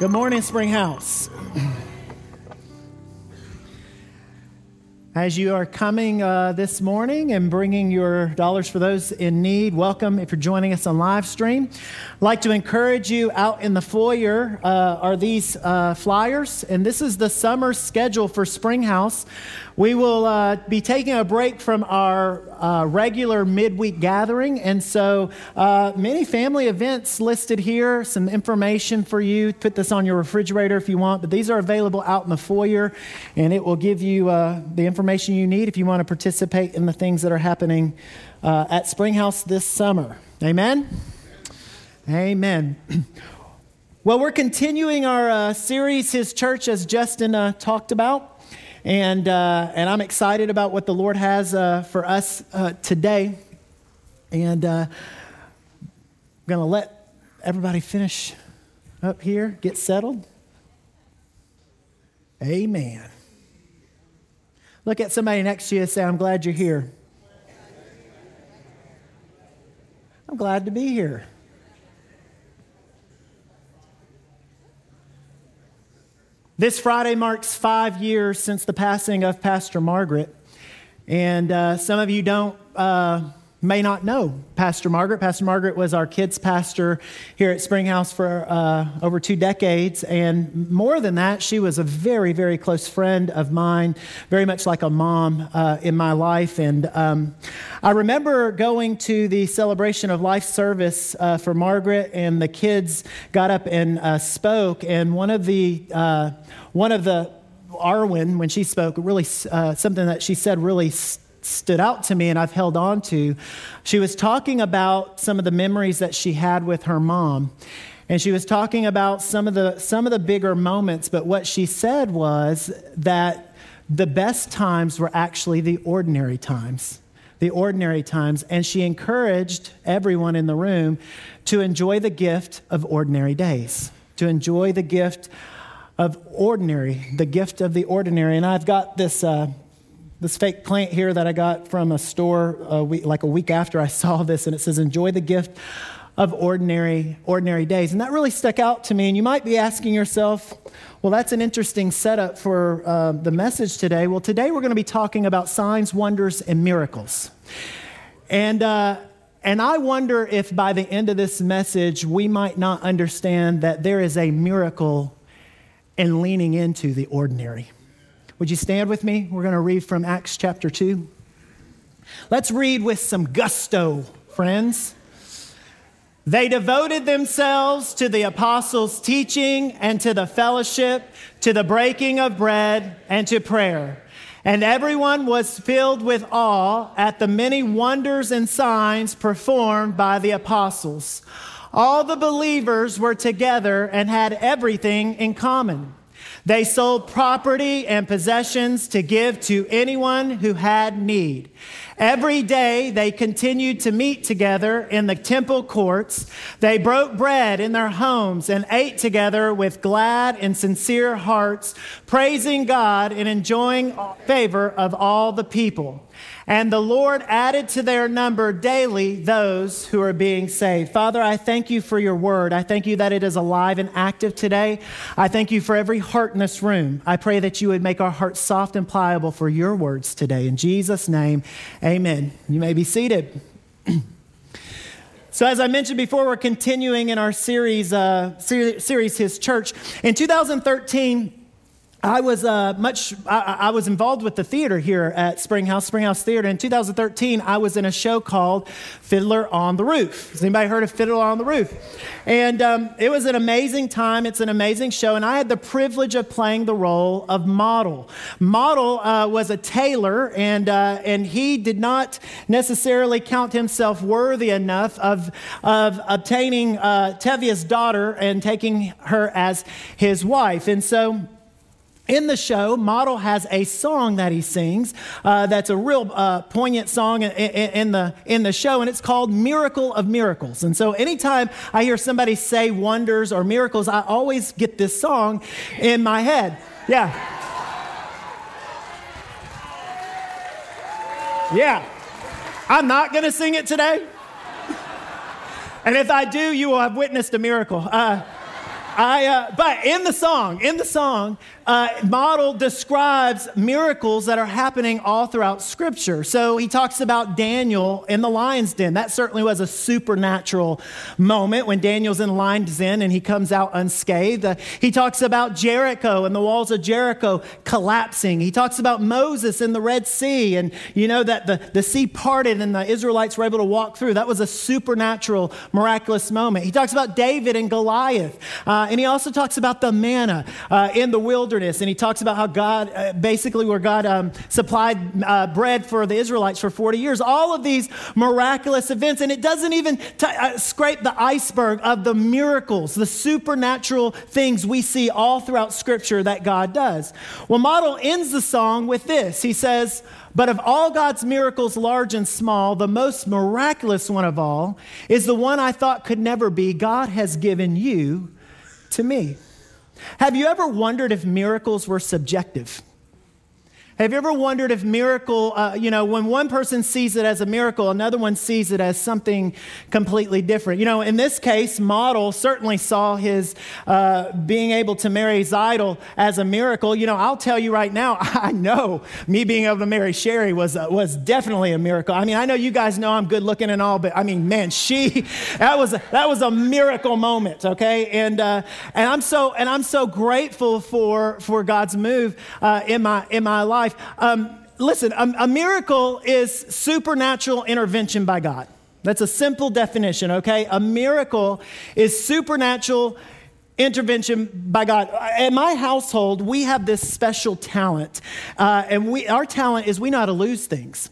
Good morning, Springhouse. As you are coming this morning and bringing your dollars for those in need, welcome if you're joining us on live stream. I'd like to encourage you, out in the foyer are these flyers, and this is the summer schedule for Springhouse. We will be taking a break from our regular midweek gathering, and so many family events listed here, some information for you. Put this on your refrigerator if you want, but these are available out in the foyer, and it will give you the information you need if you want to participate in the things that are happening at Springhouse this summer. Amen? Amen. Well, we're continuing our series, His Church, as Justin talked about. And I'm excited about what the Lord has for us today. And I'm going to let everybody finish up here, get settled. Amen. Look at somebody next to you and say, I'm glad you're here. I'm glad to be here. This Friday marks 5 years since the passing of Pastor Margaret, and some of you may not know Pastor Margaret. Pastor Margaret was our kids' pastor here at Springhouse for over 2 decades, and more than that, she was a very, very close friend of mine, very much like a mom in my life. And I remember going to the celebration of life service for Margaret, and the kids got up and spoke, and Arwen, when she spoke, really something that she said really stood out to me and I've held on to. She was talking about some of the memories that she had with her mom, and she was talking about some of the bigger moments, but what she said was that the best times were actually the ordinary times. And she encouraged everyone in the room to enjoy the gift of ordinary days, to enjoy the gift of ordinary, And I've got this fake plant here that I got from a store a week after I saw this, and it says, enjoy the gift of ordinary days. And that really stuck out to me, and you might be asking yourself, well, that's an interesting setup for the message today. Well, today we're going to be talking about signs, wonders, and miracles. And I wonder if by the end of this message, we might not understand that there is a miracle in leaning into the ordinary. Would you stand with me? We're going to read from Acts chapter 2. Let's read with some gusto, friends. They devoted themselves to the apostles' teaching and to the fellowship, to the breaking of bread and to prayer. And everyone was filled with awe at the many wonders and signs performed by the apostles. All the believers were together and had everything in common. They sold property and possessions to give to anyone who had need. Every day they continued to meet together in the temple courts. They broke bread in their homes and ate together with glad and sincere hearts, praising God and enjoying favor of all the people. And the Lord added to their number daily those who are being saved. Father, I thank you for your word. I thank you that it is alive and active today. I thank you for every heart in this room. I pray that you would make our hearts soft and pliable for your words today. In Jesus' name, amen. You may be seated. So as I mentioned before, we're continuing in our series, His Church. In 2013, I was involved with the theater here at Springhouse Theater. In 2013, I was in a show called Fiddler on the Roof. Has anybody heard of Fiddler on the Roof? And it was an amazing time. It's an amazing show. And I had the privilege of playing the role of Model. Model was a tailor, and he did not necessarily count himself worthy enough of obtaining Tevia's daughter and taking her as his wife. And so in the show, Model has a song that he sings that's a real poignant song in the show, and it's called Miracle of Miracles. And so anytime I hear somebody say wonders or miracles, I always get this song in my head. Yeah. Yeah. I'm not going to sing it today. And if I do, you will have witnessed a miracle. But in the song, Model describes miracles that are happening all throughout Scripture. So he talks about Daniel in the lion's den. That certainly was a supernatural moment when Daniel's in the lion's den and he comes out unscathed. He talks about Jericho and the walls of Jericho collapsing. He talks about Moses in the Red Sea and, you know, that the sea parted and the Israelites were able to walk through. That was a supernatural, miraculous moment. He talks about David and Goliath. And he also talks about the manna in the wilderness. And he talks about how God, basically where God supplied bread for the Israelites for 40 years. All of these miraculous events. And it doesn't even scrape the iceberg of the miracles, the supernatural things we see all throughout Scripture that God does. Well, Model ends the song with this. He says, "But of all God's miracles, large and small, the most miraculous one of all is the one I thought could never be. God has given you to me." Have you ever wondered if miracles were subjective? Have you ever wondered if miracle, when one person sees it as a miracle, another one sees it as something completely different? You know, in this case, Model certainly saw his being able to marry Zidel as a miracle. You know, I'll tell you right now, I know me being able to marry Sherry was definitely a miracle. I mean, I know you guys know I'm good looking and all, but I mean, man, that was a miracle moment, okay? And I'm so grateful for God's move in my life. Listen, a miracle is supernatural intervention by God. That's a simple definition, okay? A miracle is supernatural intervention by God. In my household, we have this special talent. Our talent is we know how to lose things.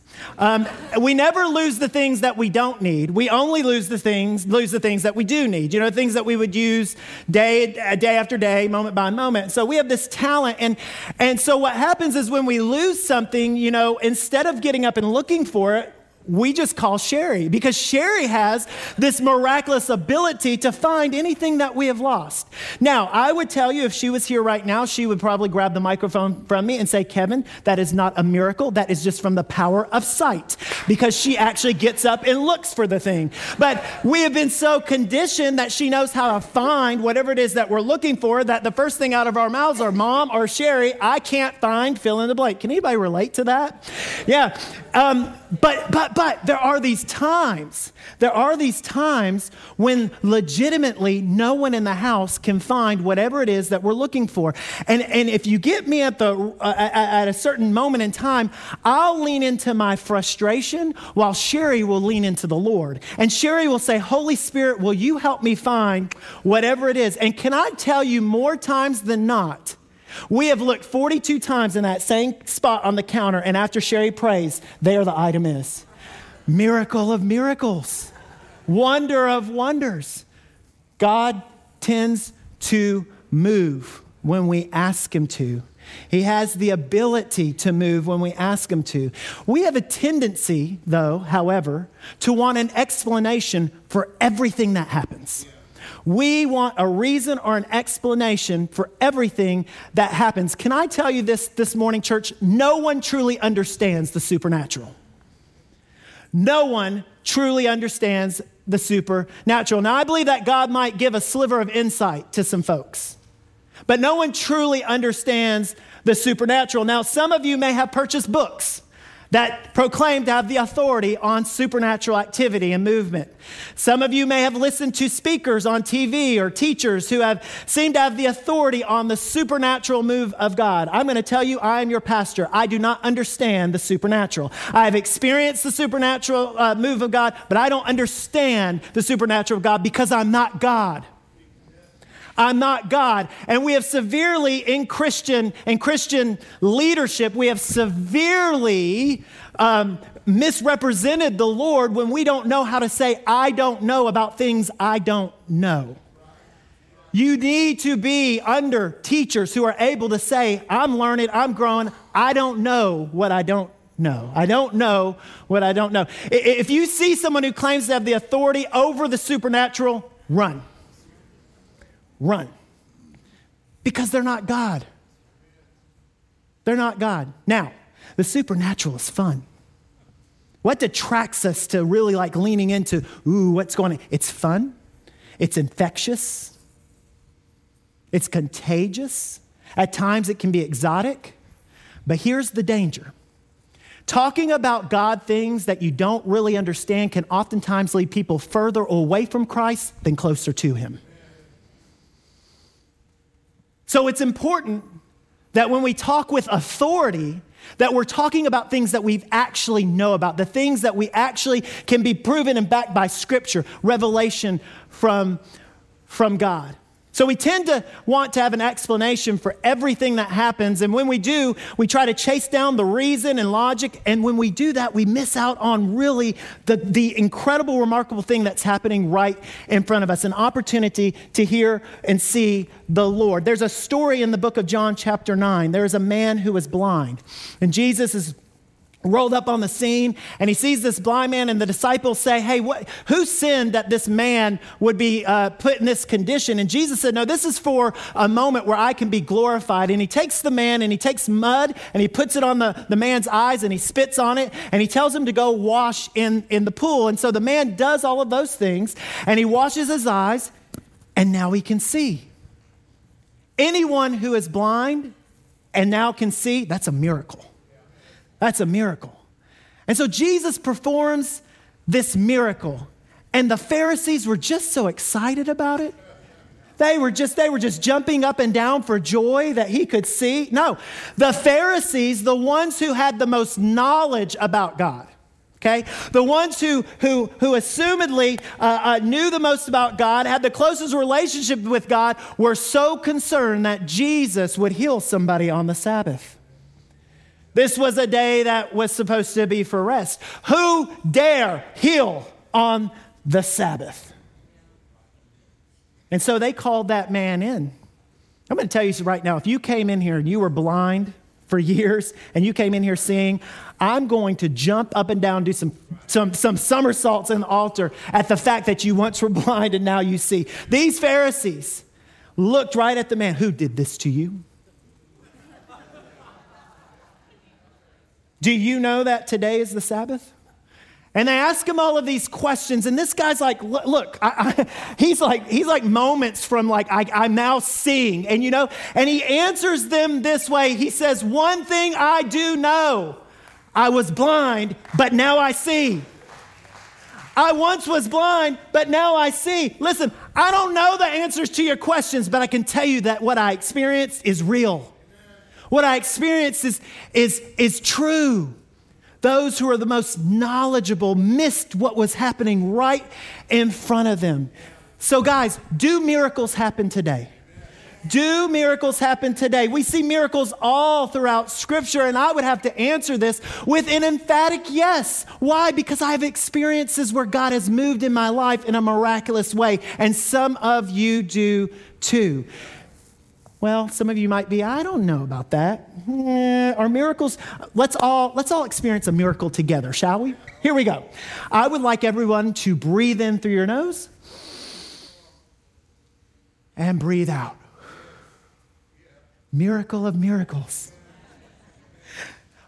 We never lose the things that we don't need. We only lose the things that we do need. You know, things that we would use day after day, moment by moment. So we have this talent. And so what happens is when we lose something, you know, instead of getting up and looking for it, we just call Sherry because Sherry has this miraculous ability to find anything that we have lost. Now, I would tell you if she was here right now, she would probably grab the microphone from me and say, "Kevin, that is not a miracle. That is just from the power of sight," because she actually gets up and looks for the thing. But we have been so conditioned that she knows how to find whatever it is that we're looking for that the first thing out of our mouths are, "Mom" or "Sherry, I can't find fill in the blank." Can anybody relate to that? Yeah. But there are these times when legitimately no one in the house can find whatever it is that we're looking for. And if you get me at a certain moment in time, I'll lean into my frustration while Sherry will lean into the Lord. And Sherry will say, "Holy Spirit, will you help me find whatever it is?" And can I tell you, more times than not, we have looked 42 times in that same spot on the counter, and after Sherry prays, there the item is. Miracle of miracles. Wonder of wonders. God tends to move when we ask him to. He has the ability to move when we ask him to. We have a tendency, though, however, to want an explanation for everything that happens. We want a reason or an explanation for everything that happens. Can I tell you this morning, church? No one truly understands the supernatural. No one truly understands the supernatural. Now, I believe that God might give a sliver of insight to some folks, but no one truly understands the supernatural. Now, some of you may have purchased books that proclaim to have the authority on supernatural activity and movement. Some of you may have listened to speakers on TV or teachers who have seemed to have the authority on the supernatural move of God. I'm going to tell you, I am your pastor. I do not understand the supernatural. I have experienced the supernatural move of God, but I don't understand the supernatural of God because I'm not God. I'm not God. And we have severely, in Christian leadership, we have severely misrepresented the Lord when we don't know how to say, "I don't know" about things I don't know. You need to be under teachers who are able to say, "I'm learning, I'm growing, I don't know what I don't know. No, I don't know what I don't know." If you see someone who claims to have the authority over the supernatural, run. Run. Because they're not God. They're not God. Now, the supernatural is fun. What detracts us to really like leaning into, ooh, what's going on? It's fun. It's infectious. It's contagious. At times it can be exotic. But here's the danger. Talking about God things that you don't really understand can oftentimes lead people further away from Christ than closer to him. So it's important that when we talk with authority, that we're talking about things that we actually know about, the things that we actually can be proven and backed by Scripture, revelation from God. So we tend to want to have an explanation for everything that happens. And when we do, we try to chase down the reason and logic. And when we do that, we miss out on really the incredible, remarkable thing that's happening right in front of us, an opportunity to hear and see the Lord. There's a story in the book of John chapter 9. There is a man who is blind. And Jesus is rolled up on the scene, and he sees this blind man, and the disciples say, hey, who sinned that this man would be put in this condition? And Jesus said, no, this is for a moment where I can be glorified. And he takes the man, and he takes mud, and he puts it on the man's eyes, and he spits on it, and he tells him to go wash in the pool. And so the man does all of those things, and he washes his eyes, and now he can see. Anyone who is blind and now can see, that's a miracle. That's a miracle. And so Jesus performs this miracle, and the Pharisees were just so excited about it. They were just jumping up and down for joy that he could see. No, the Pharisees, the ones who had the most knowledge about God, okay? The ones who assumedly knew the most about God, had the closest relationship with God, were so concerned that Jesus would heal somebody on the Sabbath. This was a day that was supposed to be for rest. Who dare heal on the Sabbath? And so they called that man in. I'm going to tell you right now, if you came in here and you were blind for years and you came in here seeing, I'm going to jump up and down, do some somersaults in the altar at the fact that you once were blind and now you see. These Pharisees looked right at the man. Who did this to you? Do you know that today is the Sabbath? And they ask him all of these questions, and this guy's like, look, he's like moments from like, I'm now seeing, and you know, and he answers them this way. He says, one thing I do know, I was blind, but now I see. I once was blind, but now I see. Listen, I don't know the answers to your questions, but I can tell you that what I experienced is real. What I experience is true. Those who are the most knowledgeable missed what was happening right in front of them. So guys, do miracles happen today? Do miracles happen today? We see miracles all throughout Scripture, and I would have to answer this with an emphatic yes. Why? Because I have experiences where God has moved in my life in a miraculous way, and some of you do too. Well, some of you might be, I don't know about that. Are miracles? Let's all experience a miracle together, shall we? Here we go. I would like everyone to breathe in through your nose and breathe out. Miracle of miracles.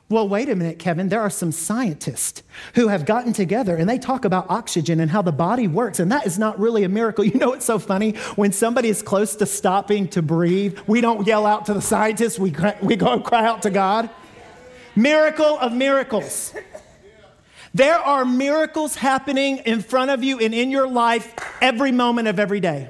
Well, wait a minute, Kevin. There are some scientists who have gotten together and they talk about oxygen and how the body works, and that is not really a miracle. You know what's so funny? When somebody is close to stopping to breathe, we don't yell out to the scientists. We go cry out to God. Miracle of miracles. There are miracles happening in front of you and in your life every moment of every day.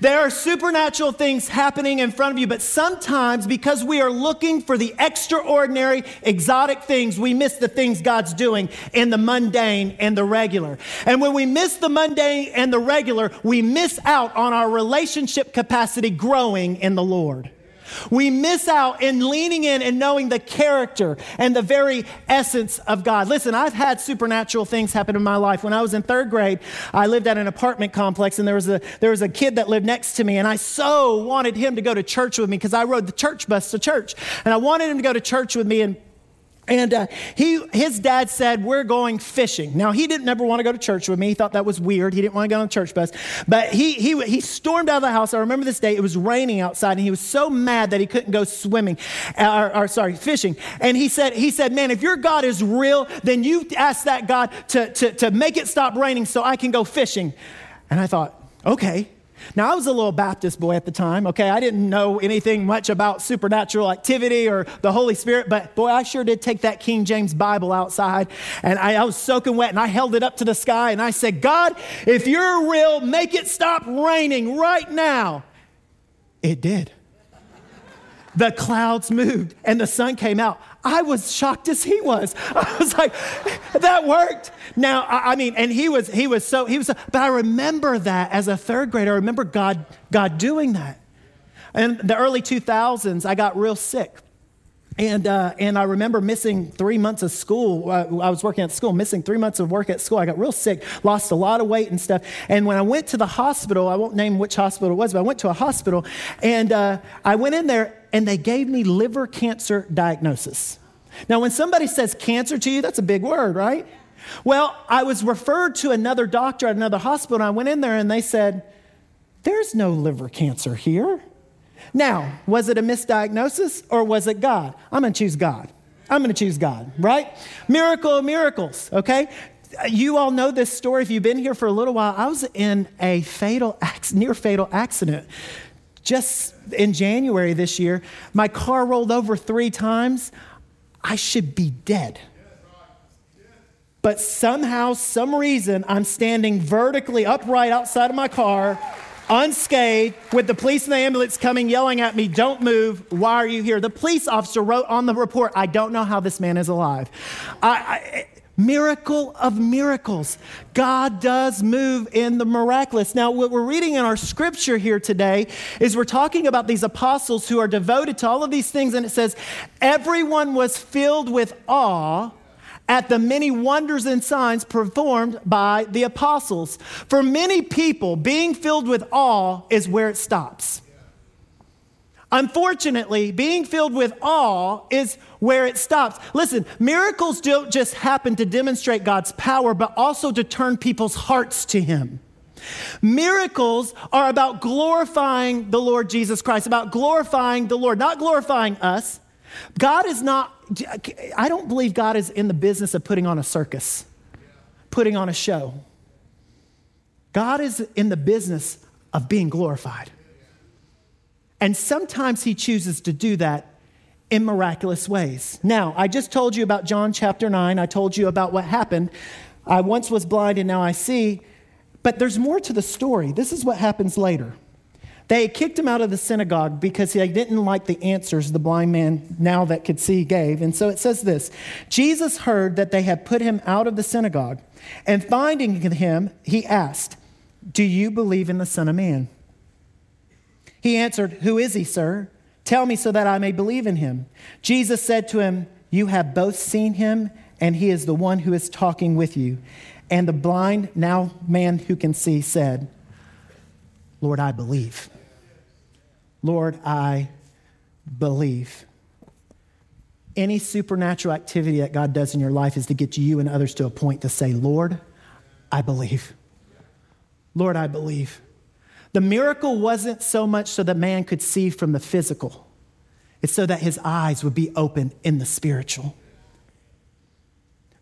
There are supernatural things happening in front of you, but sometimes because we are looking for the extraordinary, exotic things, we miss the things God's doing in the mundane and the regular. And when we miss the mundane and the regular, we miss out on our relationship capacity growing in the Lord. We miss out in leaning in and knowing the character and the very essence of God. Listen, I've had supernatural things happen in my life. When I was in third grade, I lived at an apartment complex, and there was a kid that lived next to me, and I so wanted him to go to church with me because I rode the church bus to church, and I wanted him to go to church with me, and his dad said, we're going fishing. Now, he didn't ever want to go to church with me. He thought that was weird. He didn't want to go on the church bus. But he stormed out of the house. I remember this day. It was raining outside, and he was so mad that he couldn't go fishing. And he said, man, if your God is real, then you ask that God to make it stop raining so I can go fishing. And I thought, okay. Now, I was a little Baptist boy at the time, okay? I didn't know anything much about supernatural activity or the Holy Spirit, but boy, I sure did take that King James Bible outside, and I was soaking wet, and I held it up to the sky, and I said, God, if you're real, make it stop raining right now. It did. The clouds moved, and the sun came out. I was shocked as he was. I was like, that worked. Now, I mean, and he was so, but I remember that as a third grader. I remember God doing that. In the early 2000s, I got real sick. And I remember missing 3 months of school. I was working at school, missing 3 months of work at school. I got real sick, lost a lot of weight and stuff. And when I went to the hospital, I won't name which hospital it was, but I went to a hospital, and I went in there, and they gave me liver cancer diagnosis. Now, when somebody says cancer to you, that's a big word, right? Well, I was referred to another doctor at another hospital, and I went in there, and they said, there's no liver cancer here. Now, was it a misdiagnosis or was it God? I'm going to choose God. I'm going to choose God, right? Miracle of miracles, okay? You all know this story. If you've been here for a little while, I was in a near fatal accident just in January this year. My car rolled over 3 times. I should be dead. But somehow, some reason, I'm standing vertically upright outside of my car, unscathed, with the police and the ambulance coming, yelling at me, don't move, why are you here? The police officer wrote on the report, I don't know how this man is alive. Miracle of miracles. God does move in the miraculous. Now, what we're reading in our scripture here today is we're talking about these apostles who are devoted to all of these things, and it says, everyone was filled with awe at the many wonders and signs performed by the apostles. For many people, being filled with awe is where it stops. Unfortunately, being filled with awe is where it stops. Listen, miracles don't just happen to demonstrate God's power, but also to turn people's hearts to Him. Miracles are about glorifying the Lord Jesus Christ, about glorifying the Lord, not glorifying us. God is not, I don't believe God is in the business of putting on a circus, putting on a show. God is in the business of being glorified. And sometimes He chooses to do that in miraculous ways. Now, I just told you about John chapter 9. I told you about what happened. I once was blind and now I see. But there's more to the story. This is what happens later. They kicked him out of the synagogue because they didn't like the answers the blind man now that could see gave. And so it says this, Jesus heard that they had put him out of the synagogue, and finding him, he asked, do you believe in the Son of Man? He answered, who is he, sir? Tell me so that I may believe in him. Jesus said to him, you have both seen him, and he is the one who is talking with you. And the blind now man who can see said, Lord, I believe. Lord, I believe. Any supernatural activity that God does in your life is to get you and others to a point to say, Lord, I believe. Lord, I believe. The miracle wasn't so much so that man could see from the physical. It's so that his eyes would be open in the spiritual.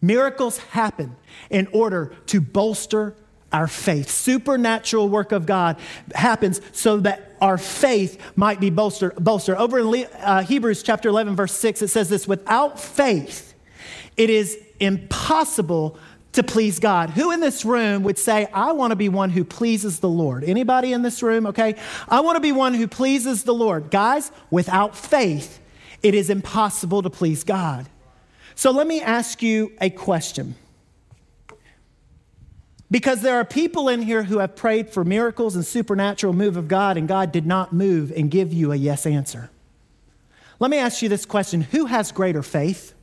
Miracles happen in order to bolster our faith. Supernatural work of God happens so that our faith might be bolstered. Over in Hebrews chapter 11, verse 6, it says this, without faith, it is impossible to please God. Who in this room would say, I want to be one who pleases the Lord? Anybody in this room, okay? I want to be one who pleases the Lord. Guys, without faith, it is impossible to please God. So let me ask you a question. Because there are people in here who have prayed for miracles and supernatural move of God, and God did not move and give you a yes answer. Let me ask you this question. Who has greater faith?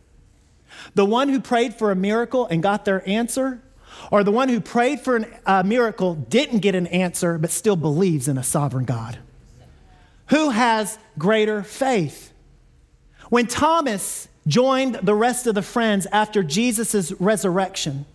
The one who prayed for a miracle and got their answer, or the one who prayed for a miracle, didn't get an answer, but still believes in a sovereign God? Who has greater faith? When Thomas joined the rest of the friends after Jesus' resurrection,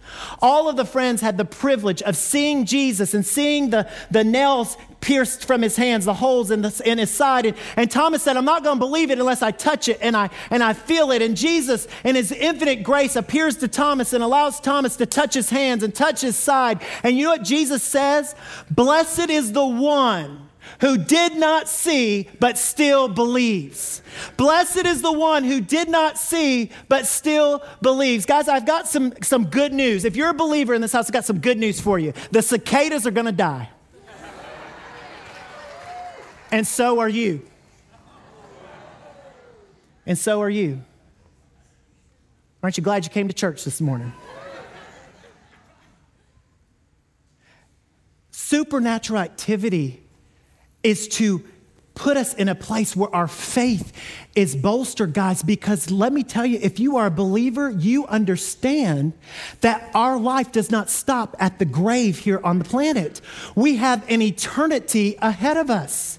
all of the friends had the privilege of seeing Jesus and seeing the nails pierced from his hands, the holes in his side. And Thomas said, I'm not going to believe it unless I touch it and I feel it. And Jesus, in his infinite grace, appears to Thomas and allows Thomas to touch his hands and touch his side. And you know what Jesus says? Blessed is the one who did not see but still believes. Blessed is the one who did not see but still believes. Guys, I've got some good news. If you're a believer in this house, I've got some good news for you. The cicadas are going to die. And so are you. And so are you. Aren't you glad you came to church this morning? Supernatural activity is to put us in a place where our faith is bolstered, guys, because let me tell you, if you are a believer, you understand that our life does not stop at the grave here on the planet. We have an eternity ahead of us.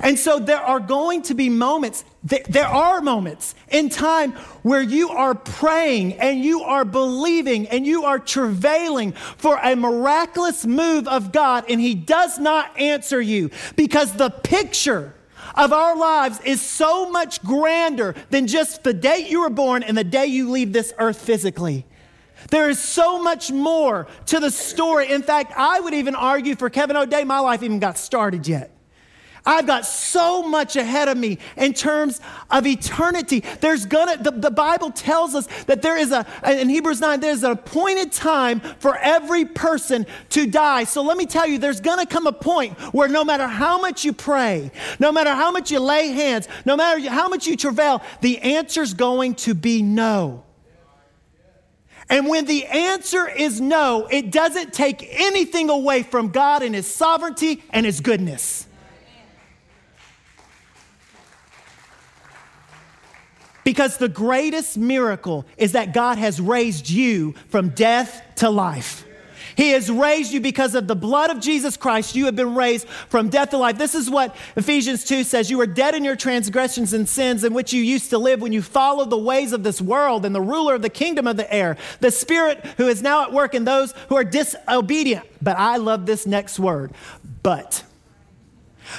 And so there are going to be moments, there are moments in time where you are praying and you are believing and you are travailing for a miraculous move of God, and he does not answer you, because the picture of our lives is so much grander than just the day you were born and the day you leave this earth physically. There is so much more to the story. In fact, I would even argue for Kevin O'Day, my life even got started yet. I've got so much ahead of me in terms of eternity. There's gonna, the Bible tells us that there is in Hebrews 9, there's an appointed time for every person to die. So let me tell you, there's gonna come a point where no matter how much you pray, no matter how much you lay hands, no matter how much you travail, the answer's going to be no. And when the answer is no, it doesn't take anything away from God and his sovereignty and his goodness. Because the greatest miracle is that God has raised you from death to life. He has raised you because of the blood of Jesus Christ. You have been raised from death to life. This is what Ephesians 2 says. You were dead in your transgressions and sins in which you used to live when you followed the ways of this world and the ruler of the kingdom of the air, the spirit who is now at work in those who are disobedient. But I love this next word, but.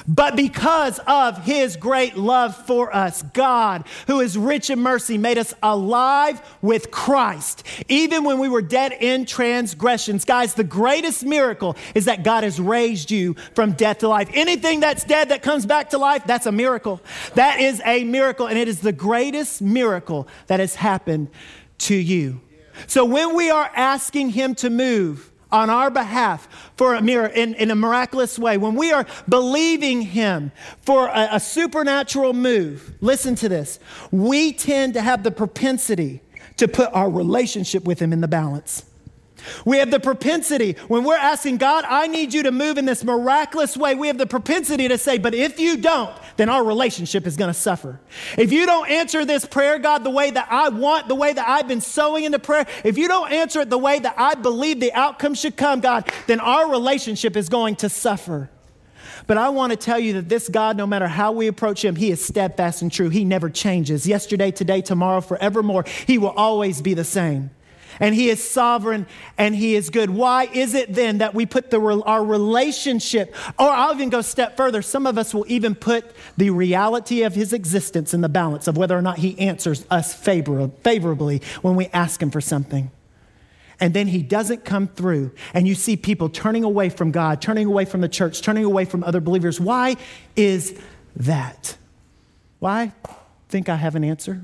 But because of his great love for us, God, who is rich in mercy, made us alive with Christ, even when we were dead in transgressions. Guys, the greatest miracle is that God has raised you from death to life. Anything that's dead that comes back to life, that's a miracle. That is a miracle, and it is the greatest miracle that has happened to you. So when we are asking him to move on our behalf for a miracle in a miraculous way, when we are believing him for a supernatural move, listen to this, we tend to have the propensity to put our relationship with him in the balance. We have the propensity, when we're asking God, I need you to move in this miraculous way, we have the propensity to say, but if you don't, then our relationship is going to suffer. If you don't answer this prayer, God, the way that I want, the way that I've been sowing into prayer, if you don't answer it the way that I believe the outcome should come, God, then our relationship is going to suffer. But I want to tell you that this God, no matter how we approach him, he is steadfast and true. He never changes. Yesterday, today, tomorrow, forevermore, he will always be the same. And he is sovereign and he is good. Why is it then that we put our relationship, or I'll even go a step further, some of us will even put the reality of his existence in the balance of whether or not he answers us favorably when we ask him for something. And then he doesn't come through, and you see people turning away from God, turning away from the church, turning away from other believers. Why is that? Well, I think I have an answer.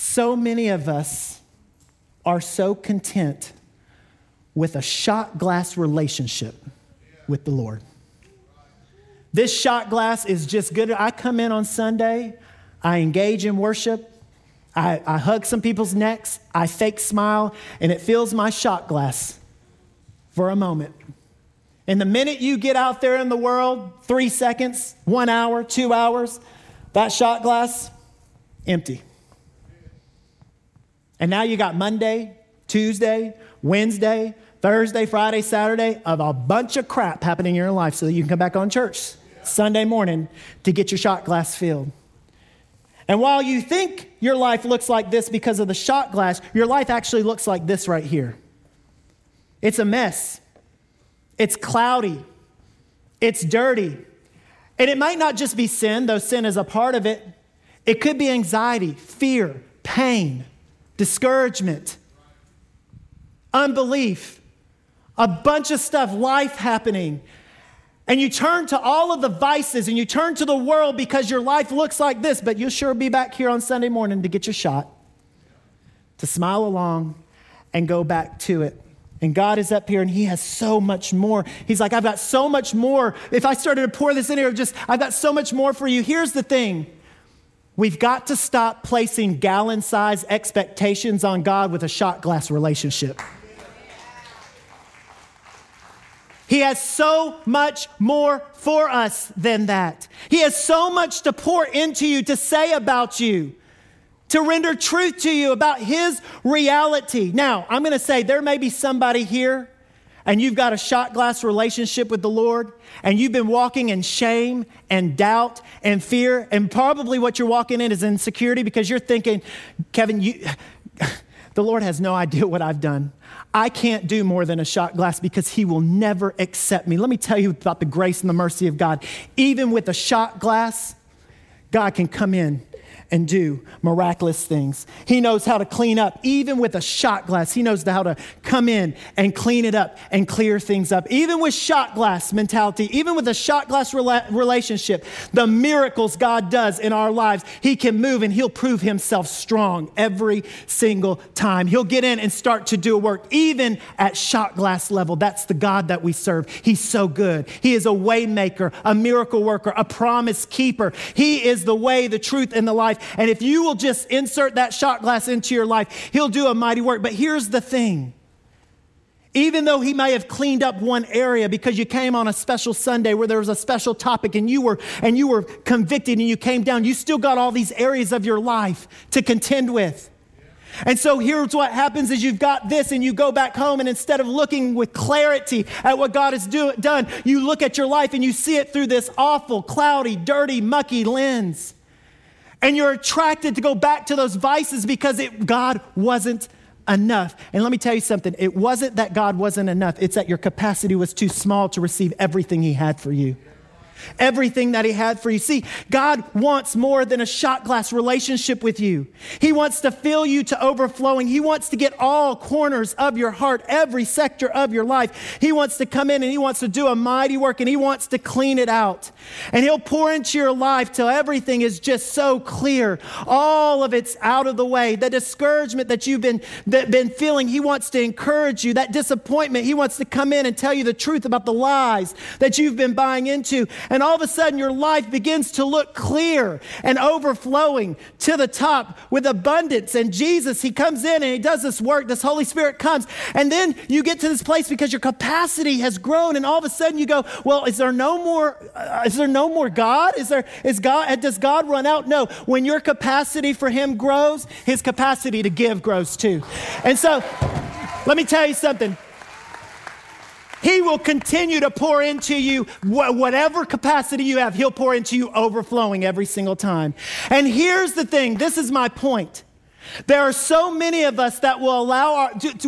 So many of us are so content with a shot glass relationship with the Lord. This shot glass is just good. I come in on Sunday, I engage in worship, I hug some people's necks, I fake smile, and it fills my shot glass for a moment. And the minute you get out there in the world, 3 seconds, 1 hour, 2 hours, that shot glass, empty. And now you got Monday, Tuesday, Wednesday, Thursday, Friday, Saturday of a bunch of crap happening in your life so that you can come back on church Sunday morning to get your shot glass filled. And while you think your life looks like this because of the shot glass, your life actually looks like this right here. It's a mess. It's cloudy. It's dirty. And it might not just be sin, though sin is a part of it. It could be anxiety, fear, pain, discouragement, unbelief, a bunch of stuff, life happening. And you turn to all of the vices and you turn to the world because your life looks like this, but you'll sure be back here on Sunday morning to get your shot, to smile along and go back to it. And God is up here and he has so much more. He's like, I've got so much more. If I started to pour this in here, I've got so much more for you. Here's the thing. We've got to stop placing gallon-sized expectations on God with a shot glass relationship. Yeah. He has so much more for us than that. He has so much to pour into you, to say about you, to render truth to you about his reality. Now, I'm going to say there may be somebody here and you've got a shot glass relationship with the Lord and you've been walking in shame and doubt and fear, and probably what you're walking in is insecurity because you're thinking, Kevin, the Lord has no idea what I've done. I can't do more than a shot glass because he will never accept me. Let me tell you about the grace and the mercy of God. Even with a shot glass, God can come in and do miraculous things. He knows how to clean up. Even with a shot glass, he knows how to come in and clean it up and clear things up. Even with shot glass mentality, even with a shot glass relationship, the miracles God does in our lives, he can move and he'll prove himself strong every single time. He'll get in and start to do a work, even at shot glass level. That's the God that we serve. He's so good. He is a way maker, a miracle worker, a promise keeper. He is the way, the truth, and the life. And if you will just insert that shot glass into your life, he'll do a mighty work. But here's the thing. Even though he may have cleaned up one area because you came on a special Sunday where there was a special topic and you were convicted and you came down, you still got all these areas of your life to contend with. And so here's what happens is you've got this and you go back home, and instead of looking with clarity at what God has done, you look at your life and you see it through this awful, cloudy, dirty, mucky lens. And you're attracted to go back to those vices because God wasn't enough. And let me tell you something. It wasn't that God wasn't enough. It's that your capacity was too small to receive everything he had for you. Everything that he had for you. See, God wants more than a shot glass relationship with you. He wants to fill you to overflowing. He wants to get all corners of your heart, every sector of your life. He wants to come in and he wants to do a mighty work and he wants to clean it out. And he'll pour into your life till everything is just so clear. All of it's out of the way. The discouragement that you've been feeling, he wants to encourage you. That disappointment, he wants to come in and tell you the truth about the lies that you've been buying into. And all of a sudden, your life begins to look clear and overflowing to the top with abundance. And Jesus, he comes in and he does this work. This Holy Spirit comes. And then you get to this place because your capacity has grown. And all of a sudden you go, well, is there no more God? Does God run out? No. When your capacity for him grows, his capacity to give grows too. And so let me tell you something. He will continue to pour into you whatever capacity you have. He'll pour into you overflowing every single time. And here's the thing. This is my point. There are so many of us that will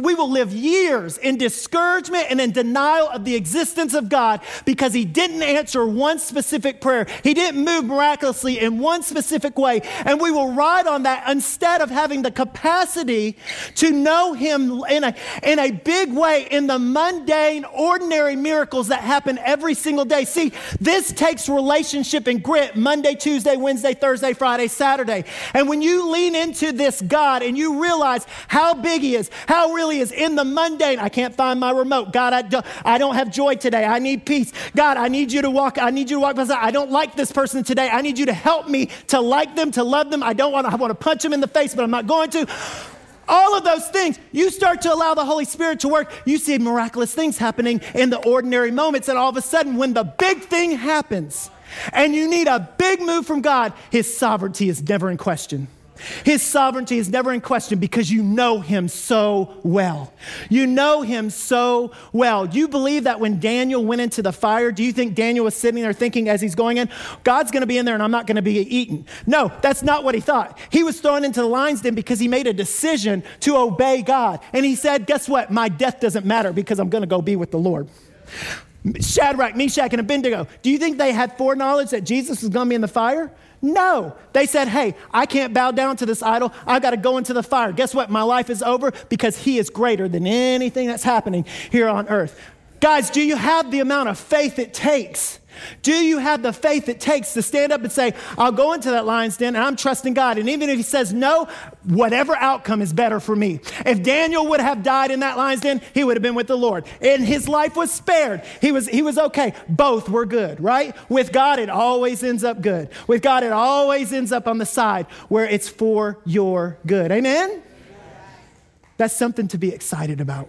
we will live years in discouragement and in denial of the existence of God because he didn't answer one specific prayer. He didn't move miraculously in one specific way. And we will ride on that instead of having the capacity to know him in a big way in the mundane, ordinary miracles that happen every single day. See, this takes relationship and grit Monday, Tuesday, Wednesday, Thursday, Friday, Saturday. And when you lean into this God and you realize how big he is, how real he is in the mundane. I can't find my remote. God, I don't have joy today. I need peace. God, I need you to walk beside. I don't like this person today. I need you to help me to like them, to love them. I want to punch them in the face, but I'm not going to. All of those things, you start to allow the Holy Spirit to work. You see miraculous things happening in the ordinary moments. And all of a sudden, when the big thing happens and you need a big move from God, his sovereignty is never in question. His sovereignty is never in question because you know him so well. You know him so well. Do you believe that when Daniel went into the fire, do you think Daniel was sitting there thinking as he's going in, God's going to be in there and I'm not going to be eaten? No, that's not what he thought. He was thrown into the lion's den because he made a decision to obey God. And he said, guess what? My death doesn't matter because I'm going to go be with the Lord. Shadrach, Meshach, and Abednego, do you think they had foreknowledge that Jesus was going to be in the fire? No. They said, hey, I can't bow down to this idol. I've got to go into the fire. Guess what? My life is over because he is greater than anything that's happening here on earth. Guys, do you have the amount of faith it takes? Do you have the faith it takes to stand up and say, I'll go into that lion's den and I'm trusting God. And even if he says no, whatever outcome is better for me. If Daniel would have died in that lion's den, he would have been with the Lord. And his life was spared. He was okay. Both were good, right? With God, it always ends up good. With God, it always ends up on the side where it's for your good. Amen? That's something to be excited about.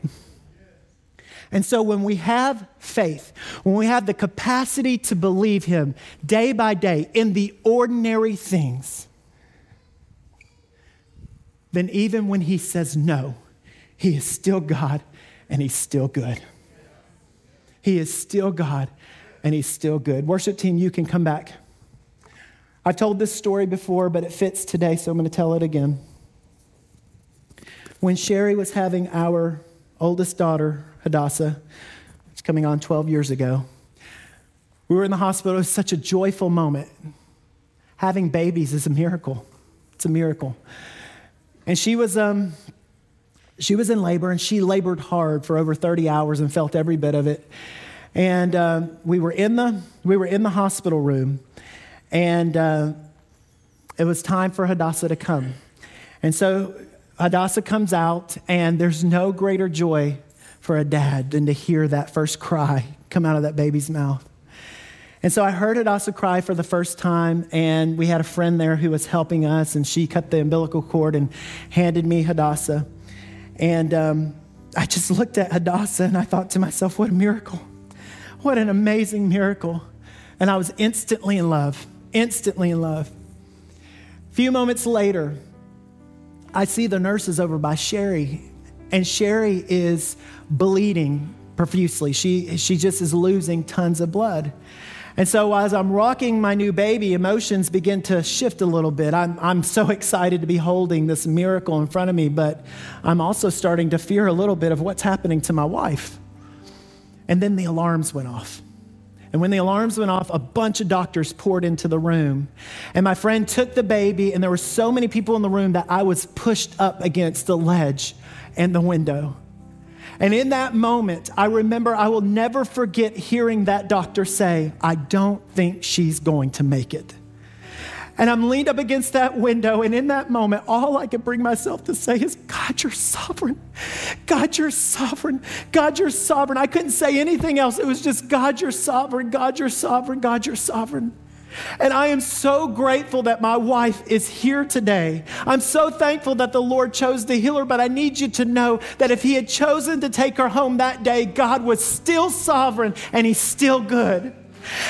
And so when we have faith, when we have the capacity to believe him day by day in the ordinary things, then even when he says no, he is still God and he's still good. He is still God and he's still good. Worship team, you can come back. I've told this story before, but it fits today, so I'm going to tell it again. When Sherry was having our oldest daughter, Hadassah, it's coming on 12 years ago. We were in the hospital. It was such a joyful moment. Having babies is a miracle. It's a miracle. And she was in labor, and she labored hard for over 30 hours and felt every bit of it. And we were in the hospital room, and it was time for Hadassah to come. And so Hadassah comes out, and there's no greater joy for a dad than to hear that first cry come out of that baby's mouth. And so I heard Hadassah cry for the first time, and we had a friend there who was helping us, and she cut the umbilical cord and handed me Hadassah. And I just looked at Hadassah, and I thought to myself, what a miracle. What an amazing miracle. And I was instantly in love, instantly in love. A few moments later, I see the nurses over by Sherry, and Sherry is bleeding profusely. She just is losing tons of blood. And so as I'm rocking my new baby, emotions begin to shift a little bit. I'm so excited to be holding this miracle in front of me, but I'm also starting to fear a little bit of what's happening to my wife. And then the alarms went off. And when the alarms went off, a bunch of doctors poured into the room. And my friend took the baby, and there were so many people in the room that I was pushed up against the ledge and the window. And in that moment, I will never forget hearing that doctor say, I don't think she's going to make it. And I'm leaned up against that window, and in that moment, all I could bring myself to say is, God, you're sovereign. God, you're sovereign. God, you're sovereign. I couldn't say anything else. It was just, God, you're sovereign. God, you're sovereign. God, you're sovereign. And I am so grateful that my wife is here today. I'm so thankful that the Lord chose to heal her, but I need you to know that if he had chosen to take her home that day, God was still sovereign and he's still good.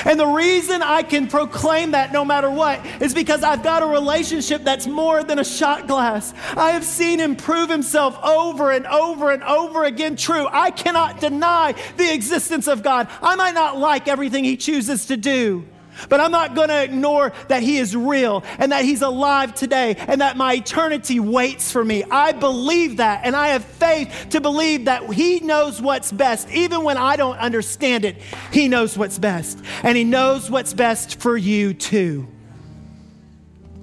And the reason I can proclaim that no matter what is because I've got a relationship that's more than a shot glass. I have seen him prove himself over and over and over again true. I cannot deny the existence of God. I might not like everything he chooses to do, but I'm not going to ignore that he is real and that he's alive today and that my eternity waits for me. I believe that, and I have faith to believe that he knows what's best. Even when I don't understand it, he knows what's best, and he knows what's best for you too.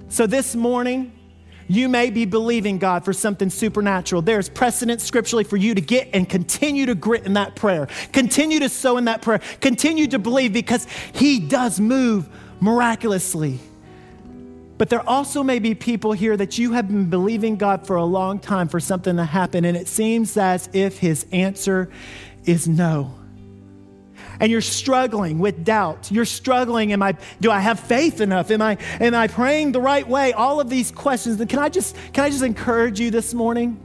So this morning, you may be believing God for something supernatural. There's precedent scripturally for you to get and continue to grit in that prayer. Continue to sow in that prayer. Continue to believe because he does move miraculously. But there also may be people here that you have been believing God for a long time for something to happen, and it seems as if his answer is no. And you're struggling with doubt. You're struggling, do I have faith enough? Am I praying the right way? All of these questions. Can I just encourage you this morning?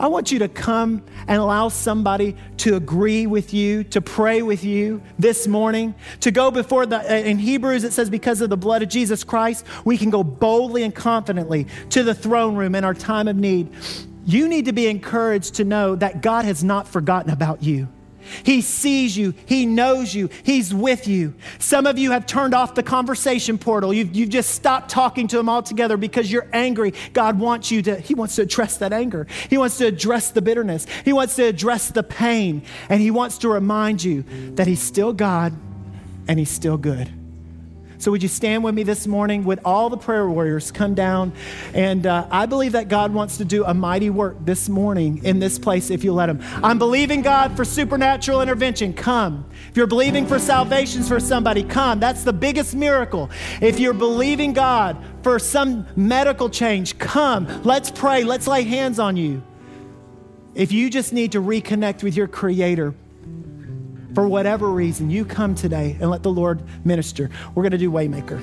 I want you to come and allow somebody to agree with you, to pray with you this morning, to go before in Hebrews it says, because of the blood of Jesus Christ, we can go boldly and confidently to the throne room in our time of need. You need to be encouraged to know that God has not forgotten about you. He sees you. He knows you. He's with you. Some of you have turned off the conversation portal. You've just stopped talking to him altogether because you're angry. God wants you to, he wants to address that anger. He wants to address the bitterness. He wants to address the pain. And he wants to remind you that he's still God and he's still good. So would you stand with me this morning? Would all the prayer warriors come down? And I believe that God wants to do a mighty work this morning in this place if you let him. I'm believing God for supernatural intervention. Come. If you're believing for salvations for somebody, come. That's the biggest miracle. If you're believing God for some medical change, come. Let's pray. Let's lay hands on you. If you just need to reconnect with your Creator, for whatever reason, you come today and let the Lord minister. We're going to do Waymaker.